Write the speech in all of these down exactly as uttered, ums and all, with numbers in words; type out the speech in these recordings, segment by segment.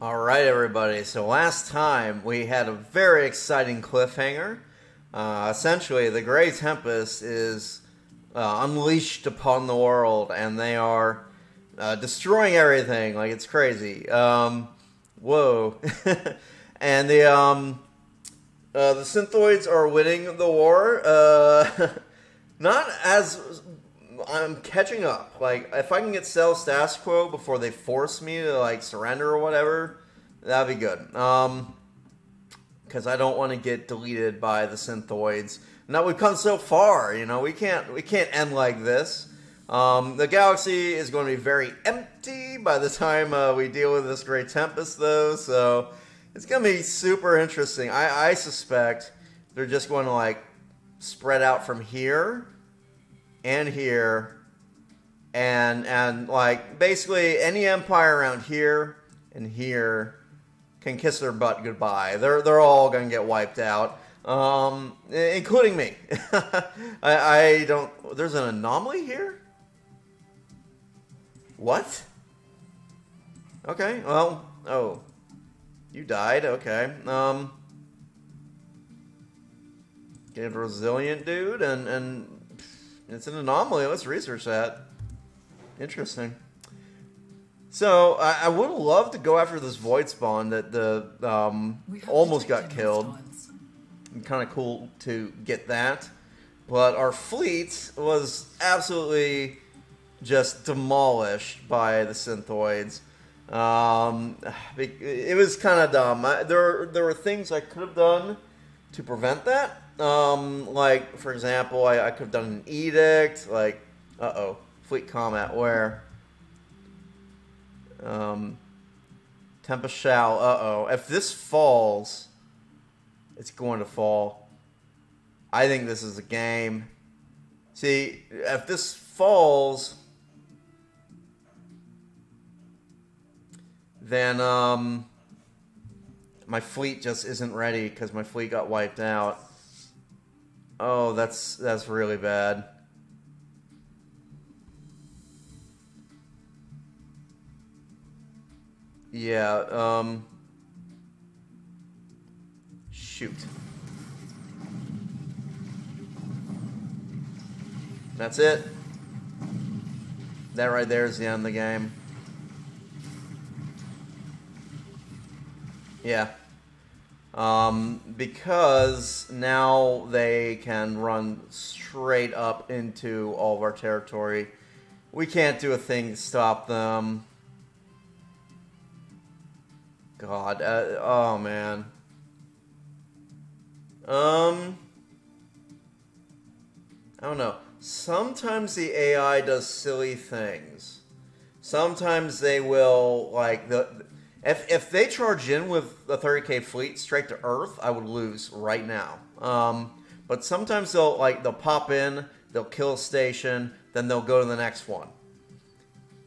Alright everybody, so last time we had a very exciting cliffhanger. Uh, essentially, the Grey Tempest is uh, unleashed upon the world, and they are uh, destroying everything, like it's crazy. Um, whoa. And the, um, uh, the Synthoids are winning the war. Uh, not as... I'm catching up. Like, if I can get Cell's status quo before they force me to, like, surrender or whatever, that'd be good. Um, because I don't want to get deleted by the Synthoids. Now, we've come so far, you know, we can't, we can't end like this. Um, the galaxy is going to be very empty by the time, uh, we deal with this Grey Tempest, though, so it's going to be super interesting. I, I suspect they're just going to, like, spread out from here. And here, and, and like, basically any empire around here and here can kiss their butt goodbye. They're, they're all going to get wiped out, um, including me. I, I don't... There's an anomaly here? What? Okay, well, oh. You died, okay. Um, get a resilient dude, and... and it's an anomaly. Let's research that. Interesting. So, I, I would love to go after this Void Spawn that the um, almost got killed. Kind of cool to get that. But our fleet was absolutely just demolished by the Synthoids. Um, it was kind of dumb. I, there, there were things I could have done to prevent that. Um, like, for example, I, I could have done an edict, like, uh-oh, fleet combat, where, um, Tempest shall, uh-oh, if this falls, it's going to fall. I think this is a game. See, if this falls, then, um, my fleet just isn't ready, because my fleet got wiped out. Oh, that's that's really bad. Yeah, um... shoot. That's it. That right there is the end of the game. Yeah. Um, because now they can run straight up into all of our territory. We can't do a thing to stop them. God, uh, oh man. Um, I don't know. Sometimes the A I does silly things. Sometimes they will, like, the... If, if they charge in with a thirty K fleet straight to Earth, I would lose right now. Um, but sometimes they'll like they'll pop in, they'll kill a station, then they'll go to the next one.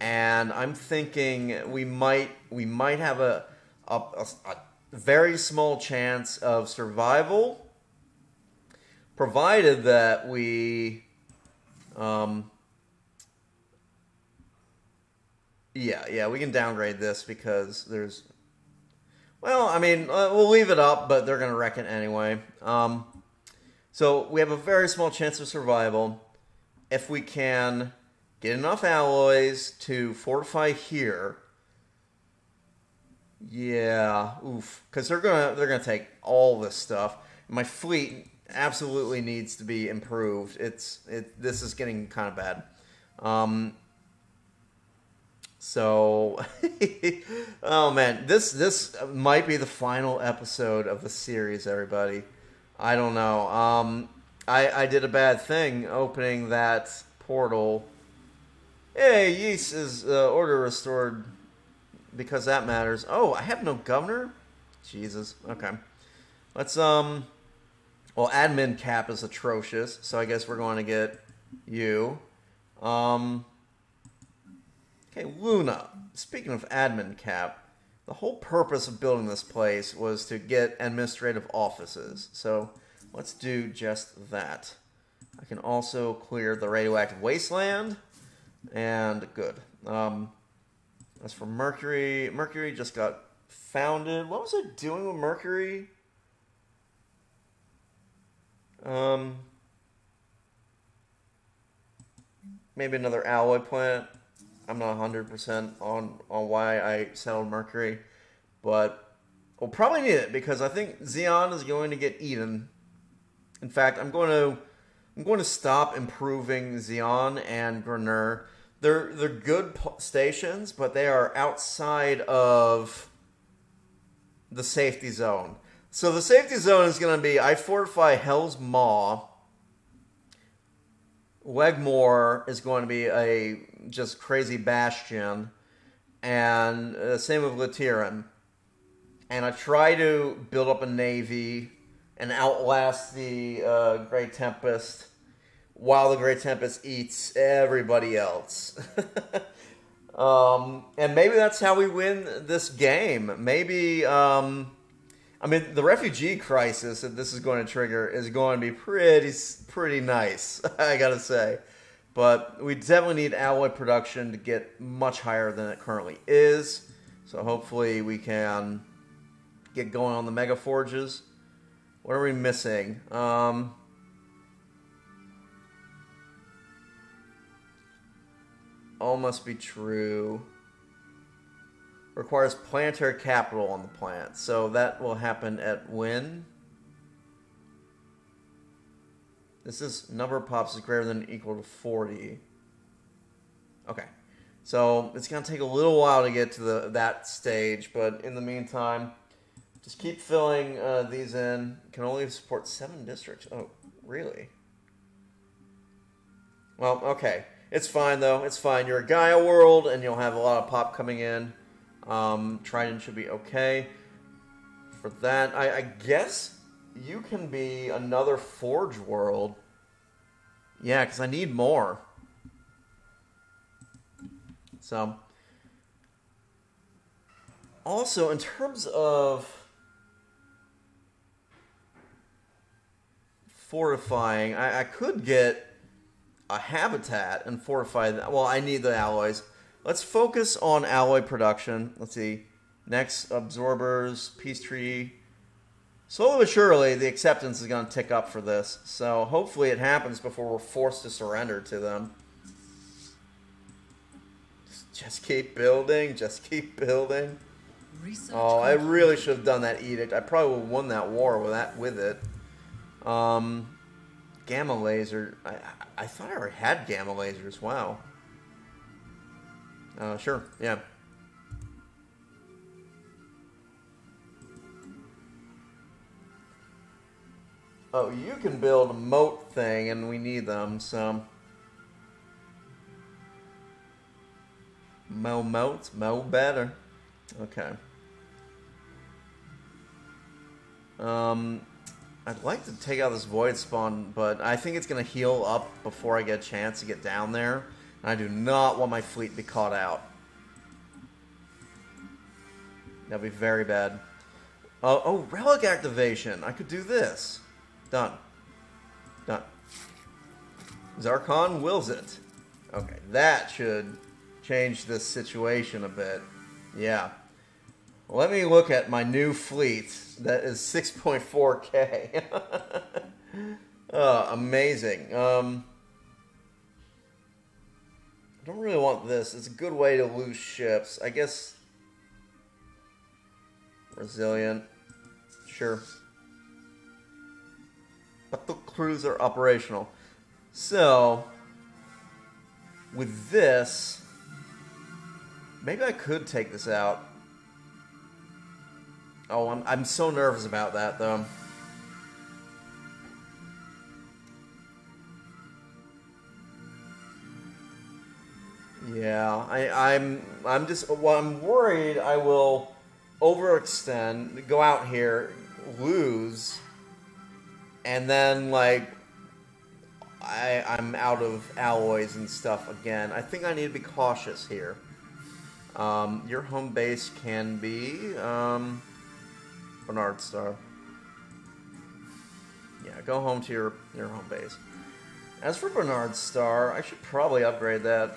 And I'm thinking we might we might have a a, a, a very small chance of survival, provided that we. Um, Yeah, yeah, we can downgrade this because there's... Well, I mean, uh, we'll leave it up, but they're going to wreck it anyway. Um, so we have a very small chance of survival if we can get enough alloys to fortify here. Yeah, oof. Because they're going to they're gonna take all this stuff. My fleet absolutely needs to be improved. It's it. This is getting kind of bad. Um... So, oh man, this this might be the final episode of the series, everybody. I don't know. Um, I, I did a bad thing opening that portal. Hey, yeast is uh, order restored because that matters. Oh, I have no governor? Jesus. Okay. Let's, um, well, admin cap is atrocious, so I guess we're going to get you. Um... Okay, Luna, speaking of admin cap, the whole purpose of building this place was to get administrative offices. So let's do just that. I can also clear the radioactive wasteland. And good. Um, as for Mercury, Mercury just got founded. What was it doing with Mercury? Um, maybe another alloy plant. I'm not one hundred percent on, on why I settled Mercury, but we'll probably need it because I think Xeon is going to get eaten. In fact, I'm going to I'm going to stop improving Xeon and Grenur. They're they're good stations, but they are outside of the safety zone. So the safety zone is going to be I fortify Hell's Maw. Wegmore is going to be a just crazy bastion, and the uh, same with Letiran. And I try to build up a navy and outlast the uh, Grey Tempest, while the Grey Tempest eats everybody else. um, and maybe that's how we win this game. Maybe, um, I mean, the refugee crisis that this is going to trigger is going to be pretty, pretty nice, I gotta say. But we definitely need alloy production to get much higher than it currently is. So hopefully we can get going on the Mega Forges. What are we missing? Um... All must be true. Requires planetary capital on the plant. So that will happen at when? This is number of pops is greater than or equal to forty. Okay. So it's going to take a little while to get to the, that stage. But in the meantime, just keep filling uh, these in. Can only support seven districts. Oh, really? Well, okay. It's fine, though. It's fine. You're a Gaia world, and you'll have a lot of pop coming in. Um, Trident should be okay for that. I, I guess you can be another Forge world. Yeah, because I need more. So, also, in terms of fortifying, I, I could get a habitat and fortify that. Well, I need the alloys. Let's focus on alloy production. Let's see. Next, absorbers, peace tree. Slowly but surely, the acceptance is going to tick up for this. So hopefully it happens before we're forced to surrender to them. Just keep building. Just keep building. Research oh, I really should have done that edict. I probably would have won that war with, that, with it. Um... Gamma laser. I, I thought I already had gamma lasers. Wow. Uh, sure. Yeah. Oh, you can build a moat thing, and we need them. So, mow moats, mow better. Okay. Um. I'd like to take out this Void Spawn, but I think it's going to heal up before I get a chance to get down there. And I do not want my fleet to be caught out. That'd be very bad. Uh, oh, Relic Activation! I could do this. Done. Done. Zarkon wills it. Okay, that should change this situation a bit. Yeah. Let me look at my new fleet that is six point four K. uh, amazing. Um, I don't really want this. It's a good way to lose ships. I guess resilient. Sure. But the crews are operational. So, with this, maybe I could take this out. Oh, I'm, I'm so nervous about that, though. Yeah, I, I'm, I'm just, well, I'm worried I will overextend, go out here, lose, and then, like, I, I'm out of alloys and stuff again. I think I need to be cautious here. Um, your home base can be, um... Bernard's Star. Yeah, go home to your, your home base. As for Bernard's Star, I should probably upgrade that.